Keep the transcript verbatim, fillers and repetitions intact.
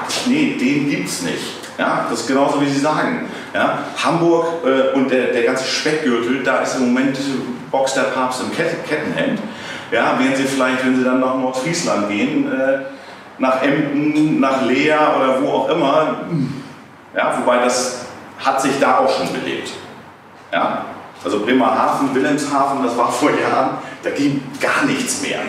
Markt. Nee, den gibt's nicht. Ja, das ist genauso wie Sie sagen. Ja, Hamburg äh, und der, der ganze Speckgürtel, da ist im Moment boxt der Papst im Ket Kettenhemd. Ja, während Sie vielleicht, wenn Sie dann nach Nordfriesland gehen, äh, nach Emden, nach Leer oder wo auch immer, ja, wobei das hat sich da auch schon belebt. Ja? Also Bremerhaven, Wilhelmshaven, das war vor Jahren, da ging gar nichts mehr.